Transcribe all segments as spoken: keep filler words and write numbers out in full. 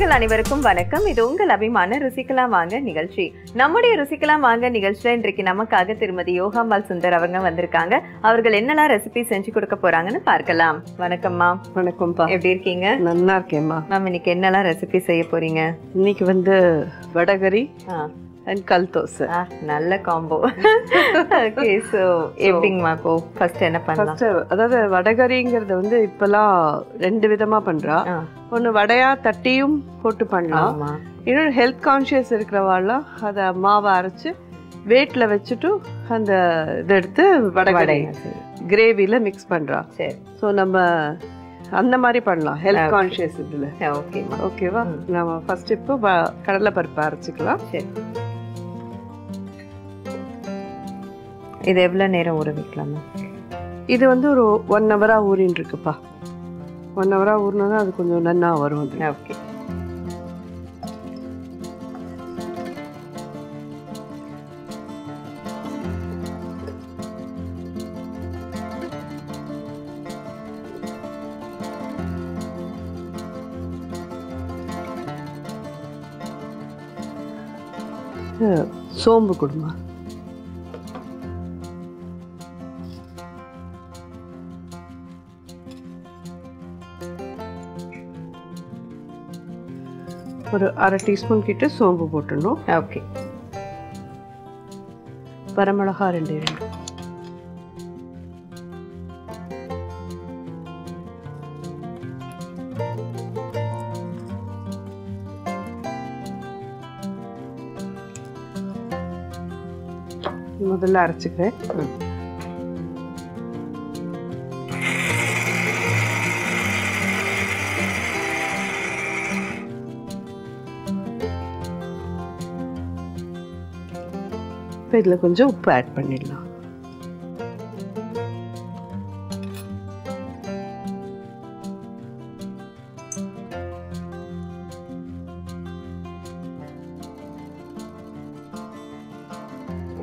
நேயர்கள் அனைவருக்கும் வணக்கம். இது உங்கள் அபிமான ருசிக்கலாம் வாங்க நிகழ்ச்சி. நம்முடைய ருசிக்கலாம் வாங்க நிகழ்ச்சியில் இன்றைக்கு நமக்காக திருமதி யோகாம்பால் சுந்தர் அவங்க வந்திருக்காங்க. அவர்கள் என்னெல்லாம் ரெசிபி செஞ்சு கொடுக்க போறாங்கன்னு பார்க்கலாம். வணக்கம்மா. வணக்கம்ப்பா. எப்படி இருக்கீங்க? நல்லா இருக்கேம்மா. மேம், இன்னைக்கு என்னெல்லாம் ரெசிபி செய்ய போறீங்க? இன்னைக்கு வந்து vada curry and kal dosa. Ah, nalla combo. Okay, so evening ma ko first enna pannalam? First adha vadagari ingiradhu vandu ippala rendu vidhama pandra. Onnu vadaya tattiyum pottu pannalam. Innor health conscious irukkravalla adha maava arachu weight la vechittu and eduthu vadagari gravy la mix pandra. Seri. So nama அந்த மாதிரி பண்ணலாம் health conscious இதுல. Okay ஓகேவா. நாம first இப்ப கடலை பருப்பு அரைச்சுக்கலாம். சரி, இது எவ்வளவு நேரம் ஊற வைக்கலாம்? இது வந்து ஒரு ஒன் ஹவரா ஊறின் இருக்குப்பா. ஒன் ஹவரா ஊறினா அது கொஞ்சம் நன்னா வரும். ஓகே, சோம்பு கொடுமா. ஒரு அரை டீஸ்பூன் கிட்ட சோம்பு போட்டுடணும். ஓகே, வரமிளகா ரெண்டு ரெண்டு, முதல்ல அரைச்சுக்கிறேன். இப்போ இதில் கொஞ்சம் உப்பு ஆட் பண்ணிடலாம்.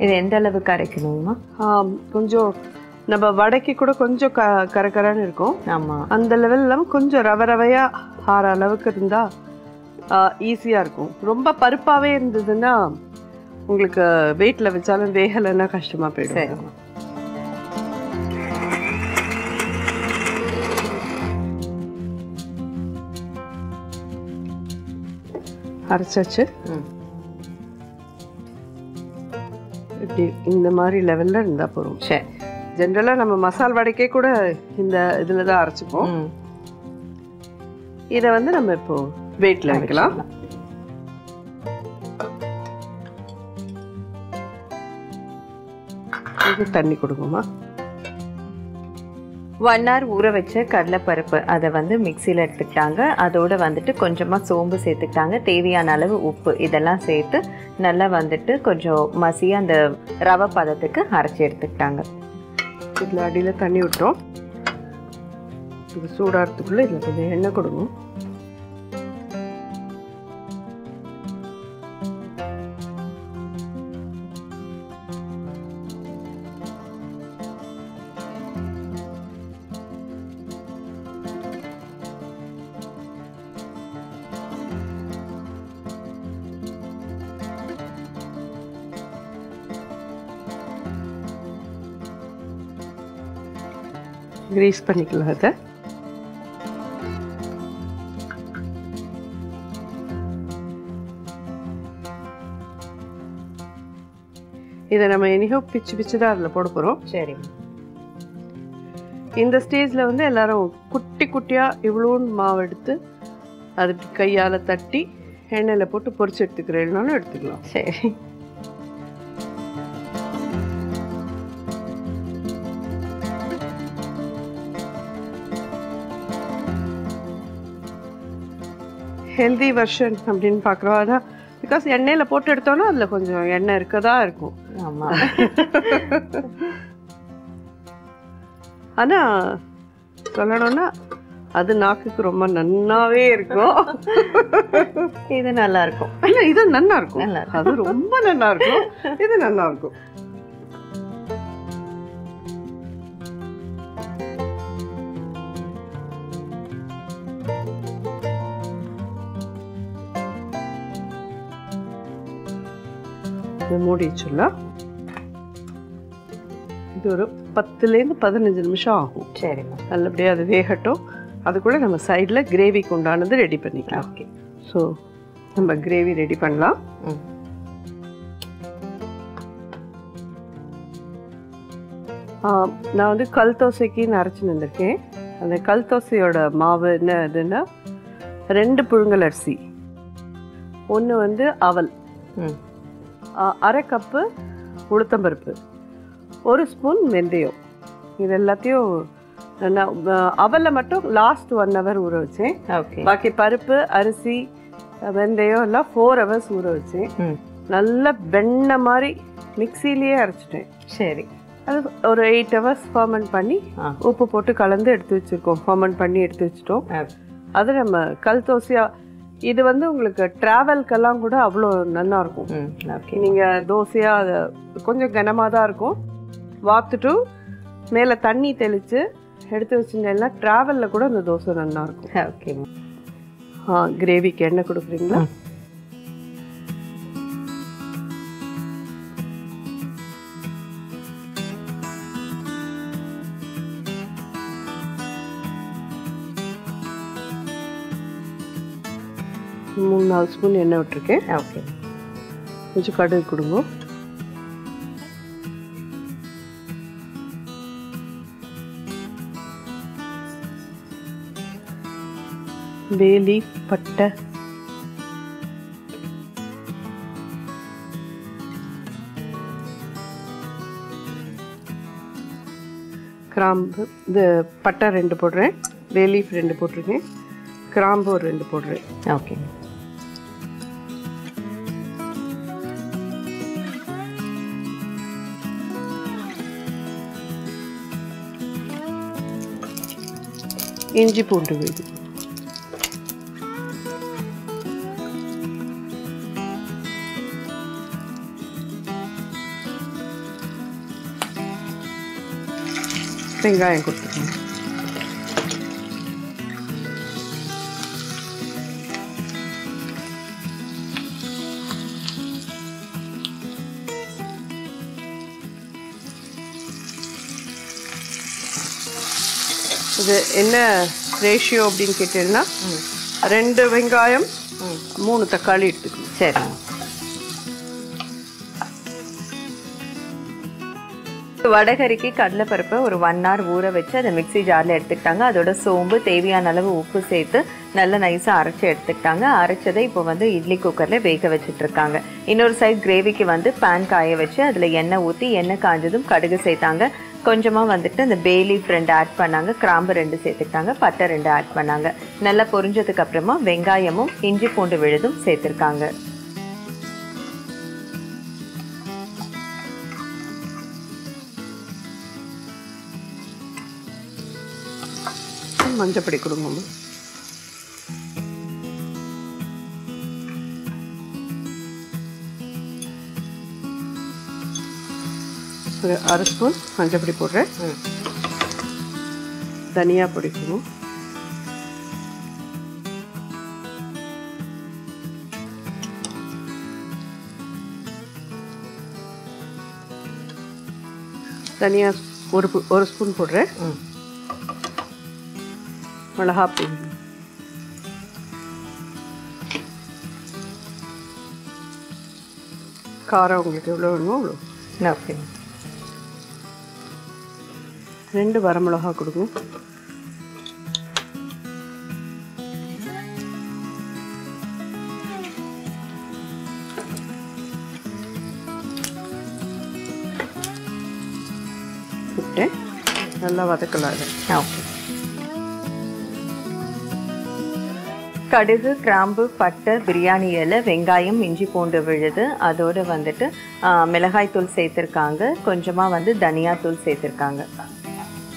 இது எந்த அளவுக்கு அரைக்கணுமா? கொஞ்சம் நம்ம வடைக்கு கூட கொஞ்சம் க கரகரன்னு இருக்கும். ஆமாம், அந்த லெவலில் கொஞ்சம் ரவ ரவையாக ஆற அளவுக்கு இருந்தால் ஈஸியாக இருக்கும். ரொம்ப பருப்பாகவே இருந்ததுன்னா உங்களுக்கு வெயிட்டில் வச்சாலும் வேகலைன்னா கஷ்டமாக போயிடும். அரைச்சாச்சு. இந்த மாதிரி லெவலில் இருந்தால் போகிறோம். சரி, ஜென்ரலாக நம்ம மசால் வடைக்கே கூட இந்த இதில் தான் அரைச்சிப்போம். இதை வந்து நம்ம இப்போ வெயிட்டில் வைக்கலாம். இது தண்ணி கொடுக்குமா? ஒன் ஹவர் ஊற வச்ச கடலைப்பருப்பு அதை வந்து மிக்சியில் எடுத்துக்கிட்டாங்க. அதோடு வந்துட்டு கொஞ்சமாக சோம்பு சேர்த்துக்கிட்டாங்க. தேவையான அளவு உப்பு இதெல்லாம் சேர்த்து நல்லா வந்துட்டு கொஞ்சம் மசியாக அந்த ரவை பதத்துக்கு அரைச்சி எடுத்துக்கிட்டாங்க. இதில் அடியில் தண்ணி விட்டுரும். இது சூடாகிறதுக்குள்ளே இதில் கொஞ்சம் எண்ணெய் கொடுக்கும். கிரீஸ் பண்ணிக்கலாம். அதை இதை நம்ம இனியோ பிச்சு பிச்சு தான் அதில் போட போகிறோம். சரி, இந்த ஸ்டேஜில் வந்து எல்லாரும் குட்டி குட்டியாக இவ்வளோன்னு மாவு எடுத்து அதுக்கு கையால் தட்டி எண்ணெயில் போட்டு பொரிச்சு எடுத்துக்கிறேன்னாலும் எடுத்துக்கலாம். சரி, ஹெல்தி வெர்ஷன் அப்படின்னு பார்க்குறோம். அதான் பிகாஸ் எண்ணெயில் போட்டு எடுத்தோன்னா அதில் கொஞ்சம் எண்ணெய் இருக்கதா இருக்கும். ஆமாம், ஆனால் சொல்லணும்னா அது நாக்குக்கு ரொம்ப நன்னாவே இருக்கும். இது நல்லா இருக்கும். இல்லை, இது நல்லா இருக்கும். அது ரொம்ப நல்லா இருக்கும். இது நல்லா இருக்கும். இதை மூடி வச்சுடலாம். இது ஒரு பத்துலேருந்து பதினஞ்சு நிமிஷம் ஆகும். சரிம்மா, நல்லபடியாக அது வேகட்டும். அது கூட நம்ம சைடில் கிரேவிக்கு உண்டானது ரெடி பண்ணிக்கலாம். ஓகே, ஸோ நம்ம கிரேவி ரெடி பண்ணலாம். நான் வந்து கல் தோசைக்கு அரைச்சின்னு வந்திருக்கேன். அந்த கல் தோசையோட மாவு என்ன இதுன்னா ரெண்டு புழுங்கல் அரிசி, ஒன்று வந்து அவல், அரை கப்பு உளுத்தம்பருப்பு, ஒரு ஸ்பூன் வெந்தயம். இது எல்லாத்தையும் அவலில் மட்டும் லாஸ்ட் ஒன் ஹவர் ஊற வச்சேன். பாக்கி பருப்பு, அரிசி, வெந்தயம் எல்லாம் ஃபோர் ஹவர்ஸ் ஊற வச்சேன். நல்லா வெண்ணெய் மாதிரி மிக்சிலேயே அரைச்சிட்டேன். சரி, அது ஒரு எயிட் ஹவர்ஸ் ஃபர்மெண்ட் பண்ணி உப்பு போட்டு கலந்து எடுத்து வச்சுருக்கோம். ஃபர்மெண்ட் பண்ணி எடுத்து வச்சுட்டோம். அது நம்ம கல் தோசையா. இது வந்து உங்களுக்கு ட்ராவல்கெல்லாம் கூட அவ்வளோ நல்லா இருக்கும். நீங்கள் தோசையாக அதை கொஞ்சம் கனமாக தான் இருக்கும். வாத்துட்டு மேலே தண்ணி தெளித்து எடுத்து வச்சுட்டேன்னா ட்ராவலில் கூட அந்த தோசை நல்லா இருக்கும். ஓகேம்மா, ஆ கிரேவிக்கு எண்ணெய் கொடுக்குறீங்களா? மூணு நாலு ஸ்பூன் எண்ணெய் விட்டுருக்கேன். ஓகே, கொஞ்சம் கடுகு கொடுங்க. வேலி பட்டை, கிராம்பு, இது பட்டை ரெண்டு போடுறேன், வேலி ரெண்டு போட்டிருக்கேன், கிராம்பு ஒரு ரெண்டு போடுறேன். ஓகே, இஞ்சி பூண்டு விழுது. வெங்காயம் கொடுத்துக்கணும். இது என்ன ரேஷியோ அப்படின்னு கேட்டீங்கன்னா ரெண்டு வெங்காயம் மூணு தக்காளி எடுத்துக்கணும். சரி, வடகரிக்கு கடலைப்பருப்பை ஒரு ஒன் ஹவர் ஊற வச்சு அதை மிக்சி ஜாரில் எடுத்துக்கிட்டாங்க. அதோட சோம்பு, தேவையான அளவு உப்பு சேர்த்து நல்லா நைஸாக அரைச்சி எடுத்துக்கிட்டாங்க. அரைச்சதை இப்போ வந்து இட்லி குக்கரில் வேக வச்சுட்டு இருக்காங்க. இன்னொரு சைட் கிரேவிக்கு வந்து பேன் காய வச்சு அதில் எண்ணெய் ஊற்றி, எண்ணெய் காஞ்சதும் கடுகு சேர்த்தாங்க. கொஞ்சமாக வந்துட்டு அந்த பேலி ரெண்டு ஆட் பண்ணாங்க, கிராம்பு ரெண்டு சேர்த்துக்கிட்டாங்க, பட்டை ரெண்டு ஆட் பண்ணாங்க. நல்லா பொரிஞ்சதுக்கு அப்புறமா வெங்காயமும் இஞ்சி பூண்டு விழுதும் சேர்த்துருக்காங்க. மஞ்சப்படி கொடுங்க. ஒரு அரை ஸ்பூன் மஞ்சப்படி போடுறேன். தனியா பிடிக்கணும். தனியா ஒரு ஒரு ஸ்பூன் போடுறேன். மிளகா பொடி, காரம் உங்களுக்கு எவ்வளோ வேணுமோ அவ்வளோ. ஓகே, ரெண்டு வரமிளகா கொடுங்க. விட்டு நல்லா வதக்கலாம். ஓகே, கடுகு, கிராம்பு, பட்டை, பிரியாணி இலை, வெங்காயம், இஞ்சி பூண்டு விழுது, அதோடு வந்துட்டு மிளகாய்த்தூள் சேர்த்துருக்காங்க, கொஞ்சமாக வந்து தனியாத்தூள் சேர்த்துருக்காங்க,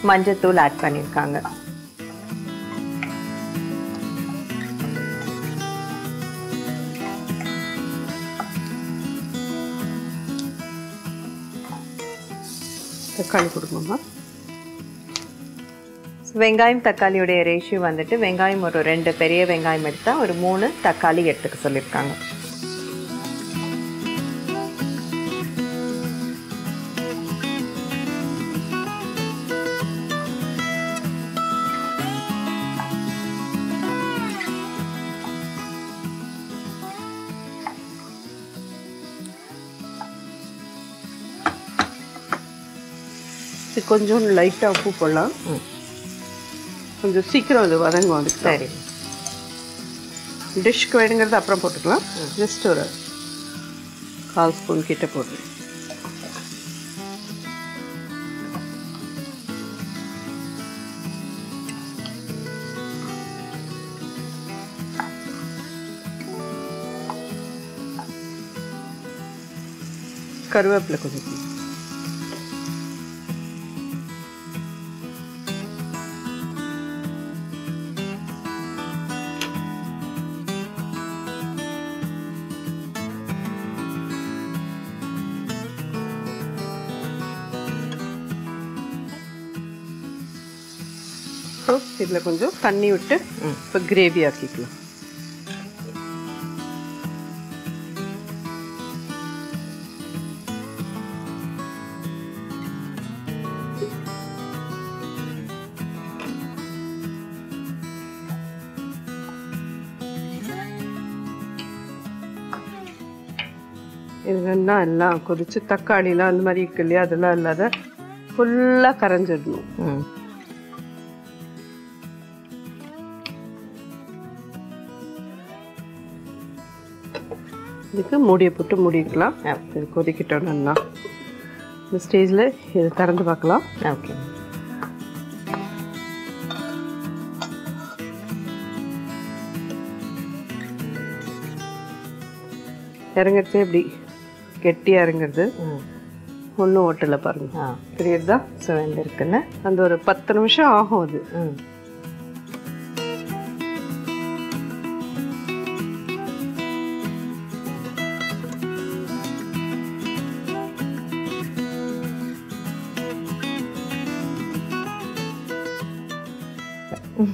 மஞ்சத்தூள் ஆட் பண்ணியிருக்காங்க. தக்காளி கொடுங்கம்மா. வெங்காயம் தக்காளியுடைய ரேஷியோ வந்துட்டு வெங்காயம் ஒரு ரெண்டு பெரிய வெங்காயம் எடுத்தால் ஒரு மூணு தக்காளி எடுத்துக்க சொல்லியிருக்காங்க. கொஞ்சம் லைட்டா உப்பு போடலாம் கொஞ்சம் சீக்கிரம் அது வதங்க வந்துடும் சரி டிஷ் வேணும்ங்கறது அப்புறம் போட்டுக்கலாம் ஜஸ்ட் ஒரு கால் ஸ்பூன் கிட்ட போடுறேன் கருவேப்பிலை கொஞ்சம் இதல கொஞ்சம் தண்ணி விட்டு இப்ப கிரேவி ஆக்கிக்கலாம் இதெல்லாம் எல்லாம் கொதிச்சு தக்காளிலாம் அந்த மாதிரி இல்லையா அதெல்லாம் இல்லாத ஃபுல்லா கரஞ்சிடணும் இதுக்கு மூடியை போட்டு மூடிக்கலாம் இது கொதிக்கிட்டோம் நல்லா இந்த ஸ்டேஜ்ல இதை திறந்து பார்க்கலாம் ஓகே இறங்கிறது எப்படி கெட்டியா இறங்கிறது ஒன்றும் ஓட்டல பாருங்க தெரியுதா சுவந்து இருக்குன்னு அந்த ஒரு பத்து நிமிஷம் ஆகும் அது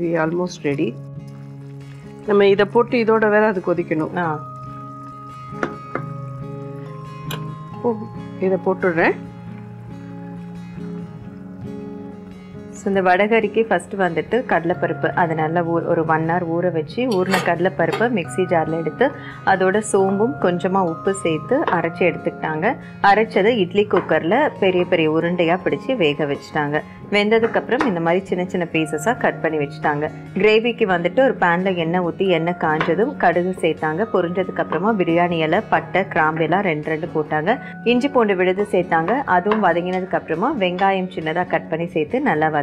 We are almost ready. நம்ம இத போட்டு இதோட வேற அது கொதிக்கணும். ஆ. ஓ, இத போட்டுறேன். இந்த வடகரிக்கு ஃபர்ஸ்ட் வந்துட்டு கடலைப்பருப்பு அத நல்லா ஒரு one hour ஊற வச்சி ஊர்ன கடலைப்பருப்பு மிக்ஸி ஜார்ல எடுத்து அதோட சோம்பும் கொஞ்சமா உப்பு சேர்த்து அரைச்சு எடுத்துட்டாங்க அரைச்சது இட்லி குக்கர்ல பெரிய பெரிய உருண்டையா பிடிச்சி வேக வெச்சிட்டாங்க வெந்ததுக்கு அப்புறம் இந்த மாதிரி சின்ன சின்ன பீசஸா கட் பண்ணி வெச்சிட்டாங்க கிரேவிக்கு வந்துட்டு ஒரு panல எண்ணெய் ஊத்தி எண்ணெய் காஞ்சதும் கடுகு சேர்த்தாங்க பொரிஞ்சதுக்கு அப்புறமா பிரியாணி இலை பட்டை கிராம்பு எல்லாம் ரெண்டு ரெண்டு போட்டாங்க இஞ்சி பூண்டு விழுது சேர்த்தாங்க அதுவும் வதங்கினதுக்கு அப்புறமா வெங்காயம் சின்னதா கட் பண்ணி சேர்த்து நல்லா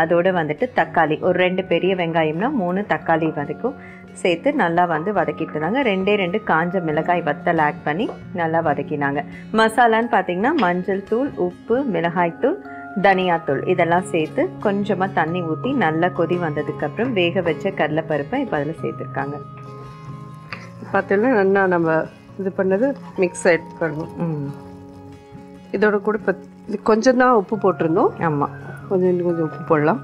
அதோட வந்துட்டு தக்காளி ஒரு ரெண்டு பெரிய வெங்காயம்னா மூணு தக்காளி வதக்கும் சேர்த்து நல்லா வந்து வதக்கிட்டாங்க ரெண்டே ரெண்டு காஞ்ச மிளகாய் வத்தல் ஆட் பண்ணி நல்லா வதக்கினாங்க மசாலான்னு பாத்தீங்கன்னா மஞ்சள் தூள் உப்பு மிளகாய் தூள் தனியாத்தூள் இதெல்லாம் சேர்த்து கொஞ்சமா தண்ணி ஊத்தி நல்லா கொதி வந்ததுக்கு அப்புறம் வேக வச்ச கடலைப்பருப்பை இப்ப அதல சேர்த்துட்டாங்க பார்த்தீங்கன்னா நல்லா நம்ம இது பண்ணது மிக்ஸ் ஆட் பண்ணுவோம் இதோட கூட கொஞ்சம் தான் உப்பு போட்டுறணும் ஆமா கொஞ்சம் கொஞ்சம் உப்பு போடலாம்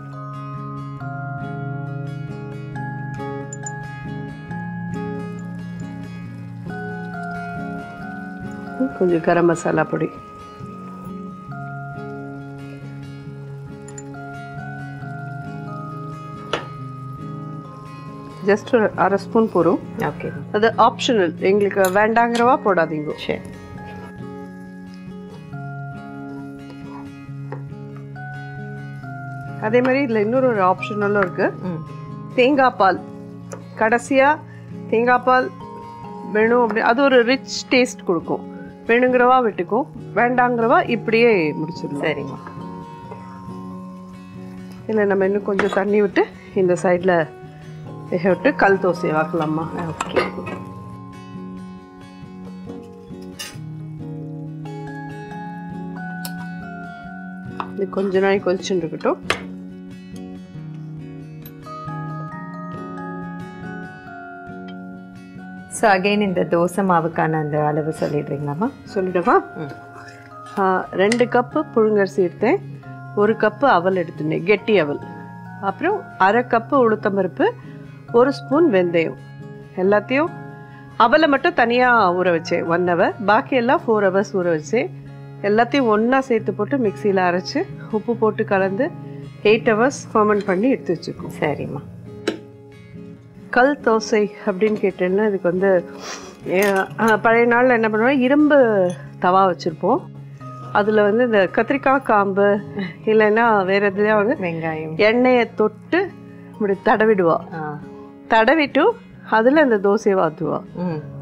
கொஞ்சம் கரம் மசாலா பொடி ஜஸ்ட் ஒரு அரை ஸ்பூன் போறோம் ஓகே அது ஆப்ஷனல் உங்களுக்கு வேண்டாங்கறவா போடாதீங்க சரி அதே மாதிரி இதுல இன்னொரு ஒரு ஆப்ஷனலா இருக்கு தேங்காய் பால் கடைசியா தேங்காய் பால் வேணும் அப்படி அது ஒரு ரிச் டேஸ்ட் கொடுக்கும் வேணுங்கறவா விட்டுக்கோ வேண்டாங்கறவா இப்படியே முடிச்சிரலாம் சரிமா இல்ல நம்ம இன்னும் கொஞ்சம் தண்ணி விட்டு இந்த சைடுல விட்டு கல் தோசை வாக்கலாமா ஓகே இது கொஞ்ச நாள் கொதிச்சுட்டு இருக்கட்டும் So again, in the dosa mavukana and the alavu solidringama. Solidama. ரெண்டு கப் புழுங்கரிசி எடுத்தேன், ஒரு கப்பு அவல் எடுத்துனேன், கெட்டி அவல். அப்புறம் அரை கப்பு உளுத்தம்பருப்பு, ஒரு ஸ்பூன் வெந்தயம். எல்லாத்தையும் அவலை மட்டும் தனியாக ஊற வச்சேன் ஒன் ஹவர், பாக்கி எல்லாம் ஃபோர் ஹவர்ஸ் ஊற வச்சேன். எல்லாத்தையும் ஒன்றா சேர்த்து போட்டு மிக்சியில் அரைச்சி உப்பு போட்டு கலந்து எயிட் ஹவர்ஸ் ஃபர்மெண்ட் பண்ணி எடுத்து வச்சுக்கோம். சரிம்மா, கல் தோசை அப்படின்னு கேட்டேன்னா இதுக்கு வந்து பழைய நாளில் என்ன பண்ணுவோம்னா இரும்பு தவா வச்சுருப்போம், அதில் வந்து இந்த கத்திரிக்காய் காம்பு இல்லைன்னா வேறு எதுலையா வந்து வெங்காயம் எண்ணெயை தொட்டு இப்படி தடவிடுவா, தடவிட்டு அதில் அந்த தோசையை வாத்துவா.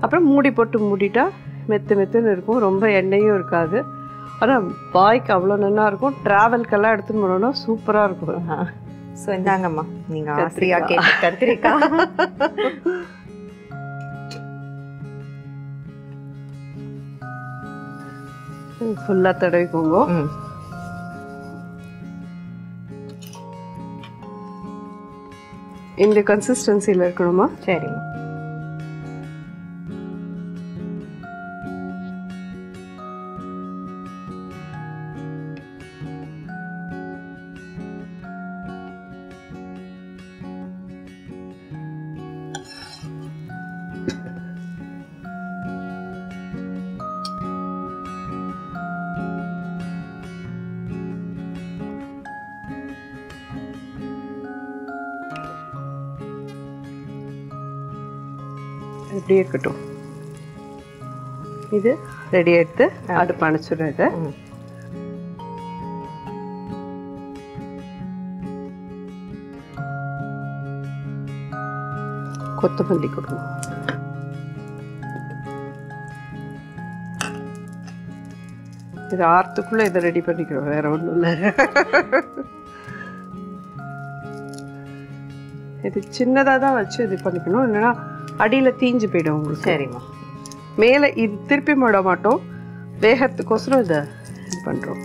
அப்புறம் மூடி போட்டு மூடிட்டா மெத்து மெத்துன்னு இருக்கும், ரொம்ப எண்ணெயும் இருக்காது, ஆனால் பாய்க்கு அவ்வளோ நல்லா இருக்கும். ட்ராவல்கெல்லாம் எடுத்துன்னு போனோன்னா சூப்பராக இருக்கும். ஸோ இந்தாங்கம்மா நீங்கள் ஆசையாக கேட்டு கத்திரிக்காய். ஃபுல்லாக தடவிக்கோங்க. இந்த கன்சிஸ்டன்சியில் இருக்கணுமா? சரிங்க. இப்படி இருக்கட்டும். இது ரெடி எடுத்து அடுப்பு அணைச்சிடுறது. கொத்தமல்லி கொடுக்கும். இது ஆர்த்துக்குள்ள இதை ரெடி பண்ணிக்கிறோம், வேற ஒன்றும் இல்லை. இது சின்னதாக தான் வச்சு இது பண்ணிக்கணும், இல்லைன்னா அடியில் தீஞ்சு போயிடும் உங்களுக்கு. சரிம்மா, மேலே இது திருப்பி போட மாட்டோம், வேகத்துக்கோசரம் இதை இது பண்ணுறோம்.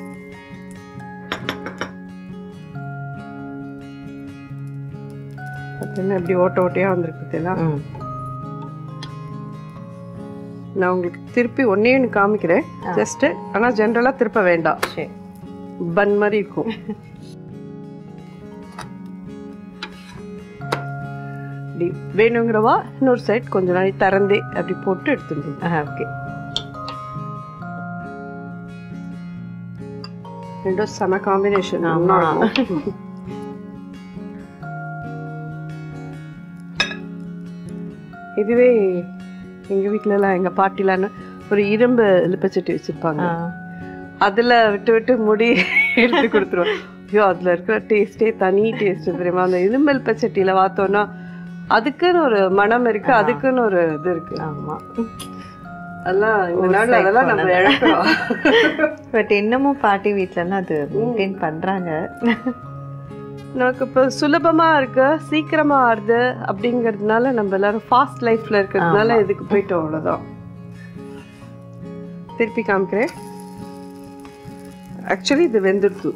பார்த்தீங்கன்னா இப்படி ஓட்ட ஓட்டையாக வந்துருக்குதுன்னா நான் உங்களுக்கு திருப்பி ஒன்னே ஒன்று காமிக்கிறேன் ஜஸ்ட்டு. ஆனால் ஜென்ரலாக திருப்ப வேண்டாம், பன் மாதிரி இருக்கும். அப்படி வேணுங்கிறவா இன்னொரு சைட் கொஞ்சம் நாளைக்கு திறந்தே அப்படி போட்டு எடுத்துட்டு. ஓகே, ரெண்டும் செம காம்பினேஷன். இதுவே எங்கள் வீட்டிலலாம் எங்கள் பாட்டிலான்னு ஒரு இரும்பு லிப்பச்சட்டி வச்சுருப்பாங்க, அதில் விட்டு விட்டு முடி எடுத்து கொடுத்துருவோம். ஐயோ, அதில் இருக்கிற டேஸ்ட்டே தனி டேஸ்ட் தெரியுமா? அந்த இரும்பு லிப்பச்சட்டியில் பார்த்தோன்னா அதுக்குன்னு ஒரு மனம் இருக்கு, அதுக்குன்னு ஒரு இது இருக்கு. ஆமா, அதெல்லாம் இந்த நாள்ல அதெல்லாம் நம்ம இழக்கிறோம். பட் இன்னமும் பாட்டி வீட்லன்னா அது மெயின்டைன் பண்றாங்க. நமக்கு இப்போ சுலபமா இருக்கு, சீக்கிரமா ஆறுது அப்படிங்கிறதுனால நம்ம எல்லாரும் ஃபாஸ்ட் லைஃப்ல இருக்கிறதுனால இதுக்கு போயிட்டோம். அவ்வளோதான். திருப்பி காமிக்கிறேன். ஆக்சுவலி இது வெந்துடுது.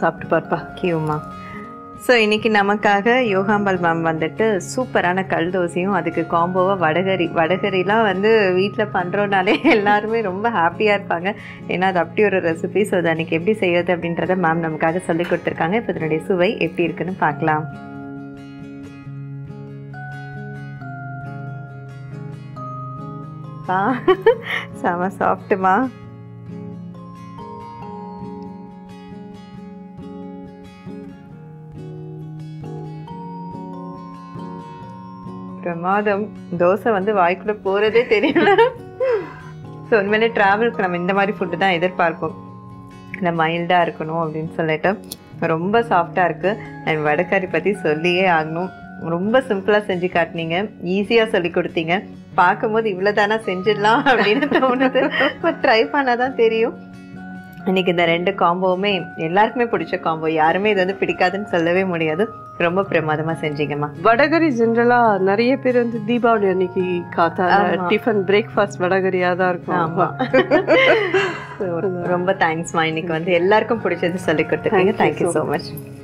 சாப்பிட்டு பார்ப்பா. கியூமா. ஸோ இன்றைக்கி நமக்காக யோகாம்பாள் மேம் வந்துட்டு சூப்பரான கல் தோசையும் அதுக்கு காம்போவாக வடகறி. வடகறிலாம் வந்து வீட்டில் பண்ணுறோன்னாலே எல்லாருமே ரொம்ப ஹாப்பியாக இருப்பாங்க, ஏன்னா அது அப்படி ஒரு ரெசிபி. ஸோ அது அன்றைக்கி எப்படி செய்யறது அப்படின்றத மேம் நமக்காக சொல்லி கொடுத்துருக்காங்க. இப்போ இதனுடைய சுவை எப்படி இருக்குன்னு பார்க்கலாம். பா செம சாஃப்ட்டுமா. பிரமாதம். தோசை வந்து வாய்க்குள்ள போறதே தெரியல. ஸோ உண்மையிலே டிராவலுக்கு நம்ம இந்த மாதிரி ஃபுட்டு தான் எதிர்பார்ப்போம், இல்லை மைல்டாக இருக்கணும் அப்படின்னு சொல்லிட்டு. ரொம்ப சாஃப்டாக இருக்குது. அண்ட் வடகறி பற்றி சொல்லியே ஆகணும். ரொம்ப சிம்பிளாக செஞ்சு காட்டினீங்க, ஈஸியாக சொல்லி கொடுத்தீங்க. பார்க்கும்போது இவ்வளோ தானே செஞ்சிடலாம் அப்படின்னு தோணுது, பட் ட்ரை பண்ணால் தான் தெரியும். இன்றைக்கி இந்த ரெண்டு காம்போவுமே எல்லாருக்குமே பிடிச்ச காம்போ, யாருமே இது வந்து பிடிக்காதுன்னு சொல்லவே முடியாது. ரொம்ப பிரமாதமாக செஞ்சீங்கம்மா. வடகறி ஜென்ரலாக நிறைய பேர் வந்து தீபாவளி அன்னைக்கு காத்தா டிஃபன் பிரேக்ஃபாஸ்ட் வடகறியாக தான் இருக்கும். ஆமாம், ரொம்ப தேங்க்ஸ்மா. இன்னைக்கு வந்து எல்லாருக்கும் பிடிச்சது சொல்லி கொடுத்துருக்கீங்க. Thank you so much.